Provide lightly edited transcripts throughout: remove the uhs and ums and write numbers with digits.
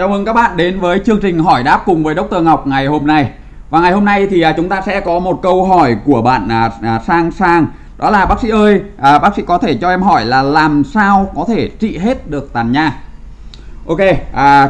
Chào mừng các bạn đến với chương trình hỏi đáp cùng với Dr. Ngọc ngày hôm nay. Và ngày hôm nay thì chúng ta sẽ có một câu hỏi của bạn Sang. Đó là: bác sĩ ơi, bác sĩ có thể cho em hỏi là làm sao có thể trị hết được tàn nhang? Ok,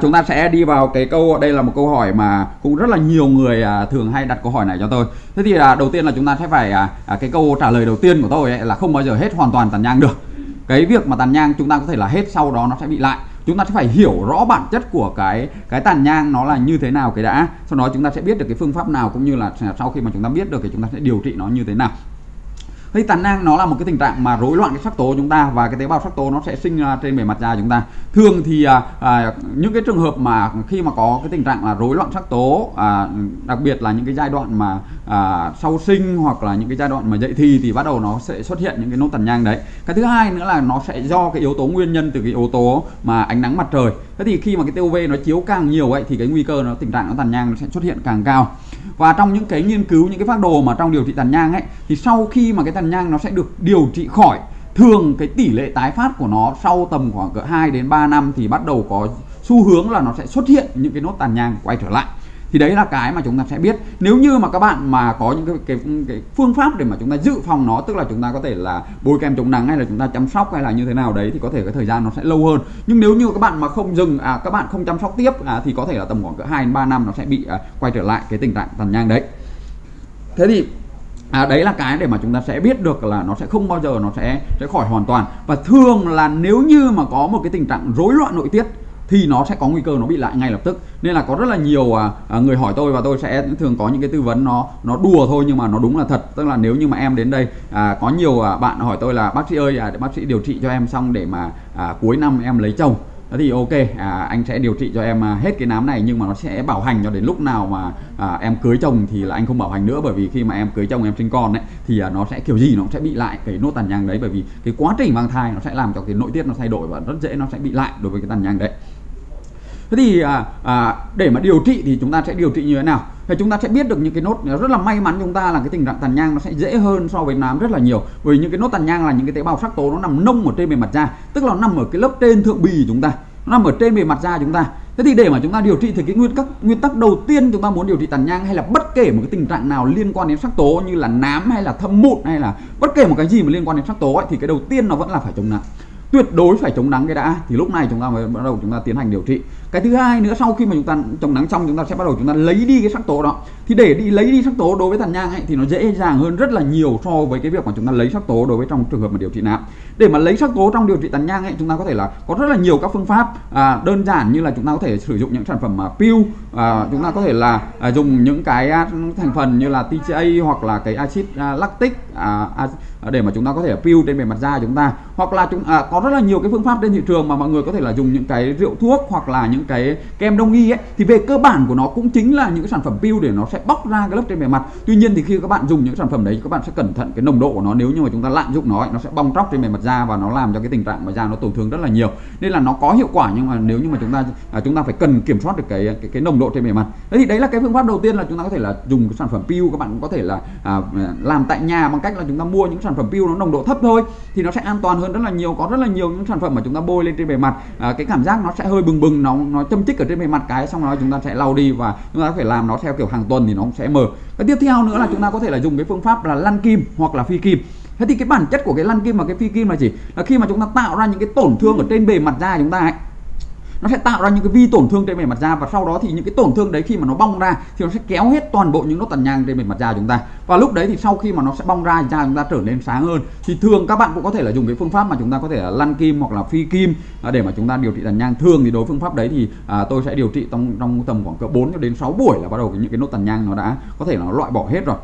chúng ta sẽ đi vào cái câu, đây là một câu hỏi mà cũng rất là nhiều người thường hay đặt câu hỏi này cho tôi. Thế thì đầu tiên là chúng ta sẽ phải, cái câu trả lời đầu tiên của tôi ấy, là không bao giờ hết hoàn toàn tàn nhang được. Cái việc mà tàn nhang chúng ta có thể là hết, sau đó nó sẽ bị lại. Chúng ta sẽ phải hiểu rõ bản chất của cái tàn nhang nó là như thế nào cái đã. Sau đó chúng ta sẽ biết được cái phương pháp nào, cũng như là sau khi mà chúng ta biết được thì chúng ta sẽ điều trị nó như thế nào. Thì tàn nhang nó là một cái tình trạng mà rối loạn cái sắc tố của chúng ta, và cái tế bào sắc tố nó sẽ sinh ra trên bề mặt da chúng ta. Thường thì những cái trường hợp mà khi mà có cái tình trạng là rối loạn sắc tố, đặc biệt là những cái giai đoạn mà sau sinh hoặc là những cái giai đoạn mà dậy thì bắt đầu nó sẽ xuất hiện những cái nốt tàn nhang đấy. Cái thứ hai nữa là nó sẽ do cái yếu tố nguyên nhân từ cái yếu tố mà ánh nắng mặt trời. Thế thì khi mà cái tia UV nó chiếu càng nhiều ấy thì cái nguy cơ nó tình trạng nó tàn nhang nó sẽ xuất hiện càng cao. Và trong những cái nghiên cứu, những cái phác đồ mà trong điều trị tàn nhang ấy, thì sau khi mà cái tàn nhang nó sẽ được điều trị khỏi, thường cái tỷ lệ tái phát của nó sau tầm khoảng 2 đến 3 năm thì bắt đầu có xu hướng là nó sẽ xuất hiện những cái nốt tàn nhang quay trở lại. Thì đấy là cái mà chúng ta sẽ biết. Nếu như mà các bạn mà có những cái phương pháp để mà chúng ta dự phòng nó, tức là chúng ta có thể là bôi kem chống nắng hay là chúng ta chăm sóc hay là như thế nào đấy, thì có thể cái thời gian nó sẽ lâu hơn. Nhưng nếu như các bạn mà không dừng, các bạn không chăm sóc tiếp thì có thể là tầm khoảng 2 đến 3 năm nó sẽ bị quay trở lại cái tình trạng tàn nhang đấy. Thế thì đấy là cái để mà chúng ta sẽ biết được là nó sẽ không bao giờ nó sẽ khỏi hoàn toàn. Và thường là nếu như mà có một cái tình trạng rối loạn nội tiết thì nó sẽ có nguy cơ nó bị lại ngay lập tức. Nên là có rất là nhiều người hỏi tôi, và tôi sẽ thường có những cái tư vấn nó đùa thôi nhưng mà nó đúng là thật. Tức là nếu như mà em đến đây, có nhiều bạn hỏi tôi là: bác sĩ ơi, bác sĩ điều trị cho em xong để mà cuối năm em lấy chồng. Thế thì ok, anh sẽ điều trị cho em hết cái nám này, nhưng mà nó sẽ bảo hành cho đến lúc nào mà em cưới chồng thì là anh không bảo hành nữa. Bởi vì khi mà em cưới chồng, em sinh con ấy, thì nó sẽ kiểu gì nó cũng sẽ bị lại cái nốt tàn nhang đấy. Bởi vì cái quá trình mang thai nó sẽ làm cho cái nội tiết nó thay đổi, và rất dễ nó sẽ bị lại đối với cái tàn nhang đấy. Thế thì để mà điều trị thì chúng ta sẽ điều trị như thế nào? Thì chúng ta sẽ biết được những cái nốt, rất là may mắn chúng ta là cái tình trạng tàn nhang nó sẽ dễ hơn so với nám rất là nhiều. Bởi những cái nốt tàn nhang là những cái tế bào sắc tố nó nằm nông ở trên bề mặt da, tức là nó nằm ở cái lớp trên thượng bì chúng ta, nó nằm ở trên bề mặt da chúng ta. Thế thì để mà chúng ta điều trị thì cái nguyên tắc đầu tiên chúng ta muốn điều trị tàn nhang hay là bất kể một cái tình trạng nào liên quan đến sắc tố như là nám hay là thâm mụn hay là bất kể một cái gì mà liên quan đến sắc tố ấy, thì cái đầu tiên nó vẫn là phải chống nắng. Tuyệt đối phải chống nắng cái đã, thì lúc này chúng ta mới bắt đầu chúng ta tiến hành điều trị. Cái thứ hai nữa, sau khi mà chúng ta chống nắng xong, chúng ta sẽ bắt đầu chúng ta lấy đi cái sắc tố đó. Thì để đi lấy đi sắc tố đối với tàn nhang ấy thì nó dễ dàng hơn rất là nhiều so với cái việc mà chúng ta lấy sắc tố đối với trong trường hợp mà điều trị nám. Để mà lấy sắc tố trong điều trị tàn nhang ấy, chúng ta có thể là có rất là nhiều các phương pháp đơn giản, như là chúng ta có thể sử dụng những sản phẩm mà peel, chúng ta có thể là dùng những cái thành phần như là TCA hoặc là cái axit lactic để mà chúng ta có thể peel trên bề mặt da chúng ta, hoặc là có rất là nhiều cái phương pháp trên thị trường mà mọi người có thể là dùng những cái rượu thuốc hoặc là những cái kem đông y ấy, thì về cơ bản của nó cũng chính là những cái sản phẩm peel để nó sẽ bóc ra cái lớp trên bề mặt. Tuy nhiên thì khi các bạn dùng những sản phẩm đấy, các bạn sẽ cẩn thận cái nồng độ của nó. Nếu như mà chúng ta lạm dụng nó, nó sẽ bong tróc trên bề mặt da và nó làm cho cái tình trạng mà da nó tổn thương rất là nhiều. Nên là nó có hiệu quả, nhưng mà nếu như mà chúng ta phải cần kiểm soát được cái nồng độ trên bề mặt. Thế thì đấy là cái phương pháp đầu tiên, là chúng ta có thể là dùng cái sản phẩm peel. Các bạn cũng có thể là làm tại nhà bằng cách là chúng ta mua những sản phẩm peel nó nồng độ thấp thôi thì nó sẽ an toàn hơn rất là nhiều. Có rất là nhiều những sản phẩm mà chúng ta bôi lên trên bề mặt, cái cảm giác nó sẽ hơi bừng bừng, nó châm chích ở trên bề mặt cái, xong rồi chúng ta sẽ lau đi, và chúng ta phải làm nó theo kiểu hàng tuần thì nó cũng sẽ mờ. Cái tiếp theo nữa là chúng ta có thể là dùng cái phương pháp là lăn kim hoặc là phi kim. Thế thì cái bản chất của cái lăn kim và cái phi kim là gì? Là khi mà chúng ta tạo ra những cái tổn thương ở trên bề mặt da chúng ta ấy, nó sẽ tạo ra những cái vi tổn thương trên bề mặt da, và sau đó thì những cái tổn thương đấy khi mà nó bong ra thì nó sẽ kéo hết toàn bộ những nốt tàn nhang trên bề mặt da chúng ta. Và lúc đấy thì sau khi mà nó sẽ bong ra thì da chúng ta trở nên sáng hơn. Thì thường các bạn cũng có thể là dùng cái phương pháp mà chúng ta có thể là lăn kim hoặc là phi kim để mà chúng ta điều trị tàn nhang. Thường thì đối với phương pháp đấy thì tôi sẽ điều trị trong tầm khoảng cỡ 4 cho đến 6 buổi là bắt đầu những cái nốt tàn nhang nó đã có thể nó loại bỏ hết rồi.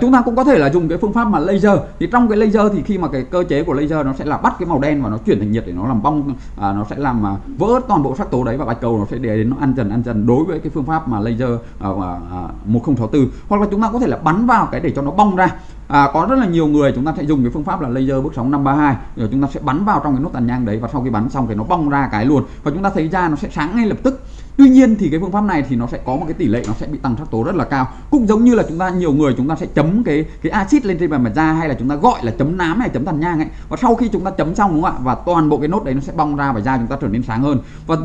Chúng ta cũng có thể là dùng cái phương pháp mà laser. Thì trong cái laser thì khi mà cái cơ chế của laser nó sẽ là bắt cái màu đen và nó chuyển thành nhiệt để nó làm bong, nó sẽ làm vỡ toàn bộ sắc tố đấy, và bạch cầu nó sẽ để đến nó ăn dần đối với cái phương pháp mà laser 1064. Hoặc là chúng ta có thể là bắn vào cái để cho nó bong ra. Có rất là nhiều người chúng ta sẽ dùng cái phương pháp là laser bước sóng 532, rồi chúng ta sẽ bắn vào trong cái nốt tàn nhang đấy, và sau khi bắn xong thì nó bong ra cái luôn, và chúng ta thấy da nó sẽ sáng ngay lập tức. Tuy nhiên thì cái phương pháp này thì nó sẽ có một cái tỷ lệ nó sẽ bị tăng sắc tố rất là cao, cũng giống như là chúng ta nhiều người chúng ta sẽ chấm cái axit lên trên bề mặt da, hay là chúng ta gọi là chấm nám hay chấm tàn nhang ấy, và sau khi chúng ta chấm xong đúng không ạ, và toàn bộ cái nốt đấy nó sẽ bong ra và da chúng ta trở nên sáng hơn. Và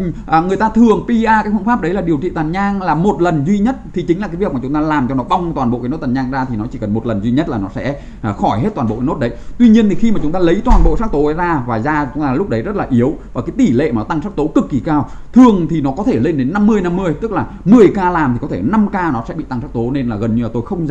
người ta thường PA cái phương pháp đấy là điều trị tàn nhang là một lần duy nhất, thì chính là cái việc mà chúng ta làm cho nó bong toàn bộ cái nốt tàn nhang ra, thì nó chỉ cần một lần duy nhất là nó sẽ khỏi hết toàn bộ cái nốt đấy. Tuy nhiên thì khi mà chúng ta lấy toàn bộ sắc tố ấy ra, và da chúng ta lúc đấy rất là yếu, và cái tỷ lệ mà tăng sắc tố cực kỳ cao, thường thì nó có thể lên đến 50-50, tức là 10k làm thì có thể 5k nó sẽ bị tăng sắc tố, nên là gần như là tôi không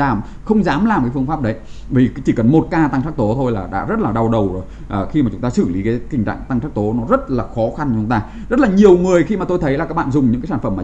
dám làm cái phương pháp đấy, vì chỉ cần 1k tăng sắc tố thôi là đã rất là đau đầu rồi. Khi mà chúng ta xử lý cái tình trạng tăng sắc tố nó rất là khó khăn cho chúng ta. Rất là nhiều người khi mà tôi thấy là các bạn dùng những cái sản phẩm mà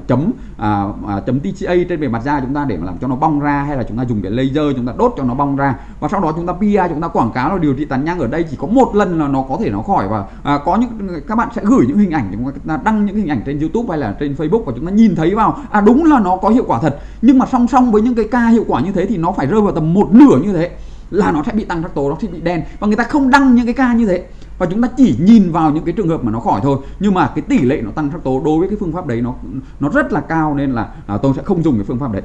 chấm TCA trên bề mặt da chúng ta để mà làm cho nó bong ra, hay là chúng ta dùng cái laser chúng ta đốt cho nó bong ra, và sau đó chúng ta PA, chúng ta quảng cáo là điều trị tàn nhang ở đây chỉ có một lần là nó có thể nó khỏi. Và có những các bạn sẽ gửi những hình ảnh, chúng ta đăng những hình ảnh trên YouTube hay là trên Facebook, và chúng ta nhìn thấy vào đúng là nó có hiệu quả thật, nhưng mà song song với những cái ca hiệu quả như thế thì nó phải rơi vào tầm một nửa như thế là nó sẽ bị tăng sắc tố, nó sẽ bị đen, và người ta không đăng những cái ca như thế, và chúng ta chỉ nhìn vào những cái trường hợp mà nó khỏi thôi. Nhưng mà cái tỷ lệ nó tăng sắc tố đối với cái phương pháp đấy nó rất là cao, nên là tôi sẽ không dùng cái phương pháp đấy.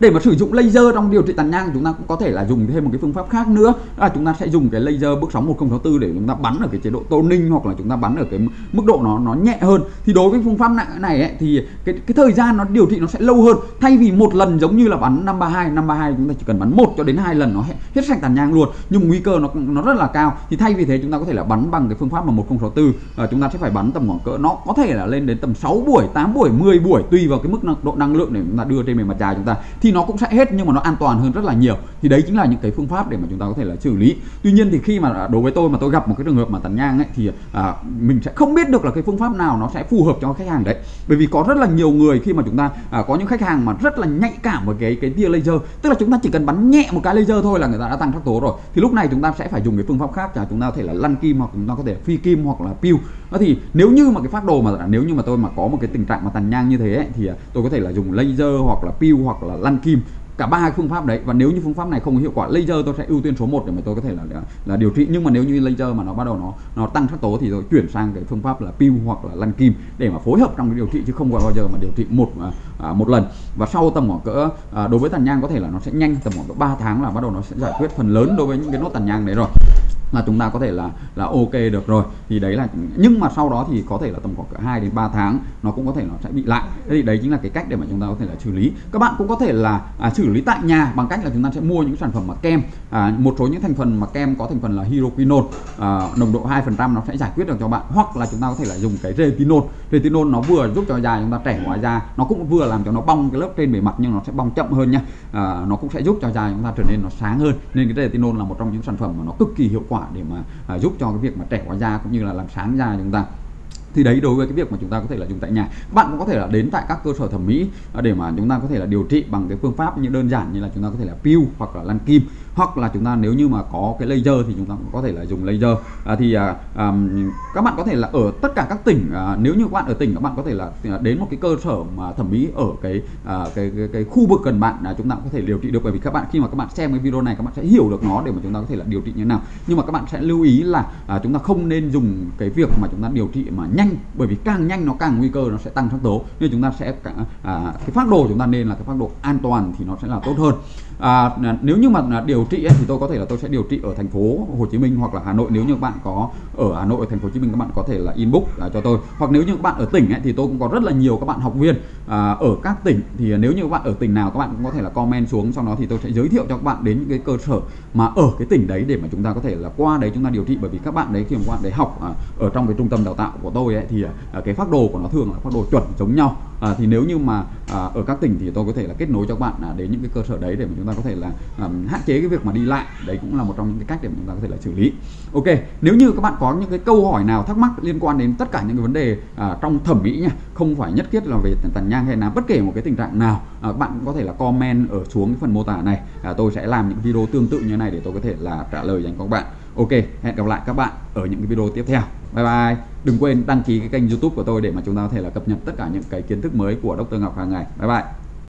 Để mà sử dụng laser trong điều trị tàn nhang, chúng ta cũng có thể là dùng thêm một cái phương pháp khác nữa, là chúng ta sẽ dùng cái laser bước sóng 1064 để chúng ta bắn ở cái chế độ toning, hoặc là chúng ta bắn ở cái mức độ nó nhẹ hơn. Thì đối với phương pháp này ấy, thì cái thời gian nó điều trị nó sẽ lâu hơn. Thay vì một lần giống như là bắn 532, chúng ta chỉ cần bắn 1 cho đến 2 lần nó hết sạch tàn nhang luôn, nhưng nguy cơ nó rất là cao. Thì thay vì thế chúng ta có thể là bắn bằng cái phương pháp mà 1064, chúng ta sẽ phải bắn tầm khoảng cỡ nó có thể là lên đến tầm 6 buổi, 8 buổi, 10 buổi tùy vào cái mức độ năng lượng để chúng ta đưa trên bề mặt da chúng ta. Thì nó cũng sẽ hết, nhưng mà nó an toàn hơn rất là nhiều. Thì đấy chính là những cái phương pháp để mà chúng ta có thể là xử lý. Tuy nhiên thì khi mà đối với tôi mà tôi gặp một cái trường hợp mà tàn nhang ấy, thì mình sẽ không biết được là cái phương pháp nào nó sẽ phù hợp cho khách hàng đấy. Bởi vì có rất là nhiều người khi mà chúng ta có những khách hàng mà rất là nhạy cảm với cái tia laser, tức là chúng ta chỉ cần bắn nhẹ một cái laser thôi là người ta đã tăng sắc tố rồi. Thì lúc này chúng ta sẽ phải dùng cái phương pháp khác, là chúng ta có thể là lăn kim, hoặc chúng ta có thể phi kim, hoặc là piu. Thì nếu như mà cái phác đồ mà tôi mà có một cái tình trạng mà tàn nhang như thế ấy, thì tôi có thể là dùng laser hoặc là piu hoặc là lăn kim, cả 3 phương pháp đấy. Và nếu như phương pháp này không hiệu quả, laser tôi sẽ ưu tiên số 1 để mà tôi có thể là điều trị. Nhưng mà nếu như laser mà nó bắt đầu nó tăng sắc tố thì tôi chuyển sang cái phương pháp là piu hoặc là lăn kim để mà phối hợp trong cái điều trị, chứ không bao giờ mà điều trị một lần. Và sau tầm khoảng cỡ đối với tàn nhang có thể là nó sẽ nhanh, tầm khoảng 3 tháng là bắt đầu nó sẽ giải quyết phần lớn đối với những cái nốt tàn nhang đấy rồi, là chúng ta có thể là ok được rồi. Thì đấy là, nhưng mà sau đó thì có thể là tầm khoảng 2 đến 3 tháng nó cũng có thể nó sẽ bị lại. Thế thì đấy chính là cái cách để mà chúng ta có thể là xử lý. Các bạn cũng có thể là xử lý tại nhà bằng cách là chúng ta sẽ mua những sản phẩm mà kem, một số những thành phần mà kem có thành phần là hydroquinone, nồng độ 2% nó sẽ giải quyết được cho bạn. Hoặc là chúng ta có thể là dùng cái retinol. Retinol nó vừa giúp cho da chúng ta trẻ hóa da, nó cũng vừa làm cho nó bong cái lớp trên bề mặt, nhưng nó sẽ bong chậm hơn nha. Nó cũng sẽ giúp cho da chúng ta trở nên nó sáng hơn. Nên cái retinol là một trong những sản phẩm mà nó cực kỳ hiệu quả để mà giúp cho cái việc mà trẻ hóa da cũng như là làm sáng da chúng ta. Thì đấy, đối với cái việc mà chúng ta có thể là dùng tại nhà, các bạn cũng có thể là đến tại các cơ sở thẩm mỹ để mà chúng ta có thể là điều trị bằng cái phương pháp như đơn giản như là chúng ta có thể là peel hoặc là lăn kim, hoặc là chúng ta nếu như mà có cái laser thì chúng ta cũng có thể là dùng laser. Các bạn có thể là ở tất cả các tỉnh, nếu như các bạn ở tỉnh, các bạn có thể là đến một cái cơ sở mà thẩm mỹ ở cái khu vực gần bạn, là chúng ta cũng có thể điều trị được. Bởi vì các bạn khi mà các bạn xem cái video này các bạn sẽ hiểu được nó để mà chúng ta có thể là điều trị như thế nào. Nhưng mà các bạn sẽ lưu ý là chúng ta không nên dùng cái việc mà chúng ta điều trị mà nhanh, bởi vì càng nhanh nó càng nguy cơ nó sẽ tăng sắc tố. Nên chúng ta sẽ cái phác đồ chúng ta nên là cái phác đồ an toàn thì nó sẽ là tốt hơn. Nếu như mà điều trị ấy, thì tôi sẽ điều trị ở thành phố Hồ Chí Minh hoặc là Hà Nội. Nếu như các bạn có ở Hà Nội, ở thành phố Hồ Chí Minh, các bạn có thể là inbox cho tôi. Hoặc nếu như các bạn ở tỉnh ấy, thì tôi cũng có rất là nhiều các bạn học viên ở các tỉnh. Thì nếu như các bạn ở tỉnh nào, các bạn cũng có thể là comment xuống, sau đó thì tôi sẽ giới thiệu cho các bạn đến những cái cơ sở mà ở cái tỉnh đấy để mà chúng ta có thể là qua đấy chúng ta điều trị. Bởi vì các bạn đấy, khi mà các bạn đấy học ở trong cái trung tâm đào tạo của tôi ấy, thì cái phác đồ của nó thường là phác đồ chuẩn giống nhau. Thì nếu như mà ở các tỉnh thì tôi có thể là kết nối cho các bạn đến những cái cơ sở đấy để mà chúng ta có thể là hạn chế cái việc mà đi lại. Đấy cũng là một trong những cái cách để mà chúng ta có thể là xử lý. Ok, nếu như các bạn có những cái câu hỏi nào, thắc mắc liên quan đến tất cả những cái vấn đề trong thẩm mỹ nha, không phải nhất thiết là về tàn nhang hay là bất kể một cái tình trạng nào, các bạn cũng có thể là comment ở xuống cái phần mô tả này. Tôi sẽ làm những video tương tự như thế này để tôi có thể là trả lời dành cho các bạn. Ok, hẹn gặp lại các bạn ở những cái video tiếp theo. Bye bye. Đừng quên đăng ký cái kênh YouTube của tôi để mà chúng ta có thể là cập nhật tất cả những cái kiến thức mới của Dr. Ngọc hàng ngày. Bye bye.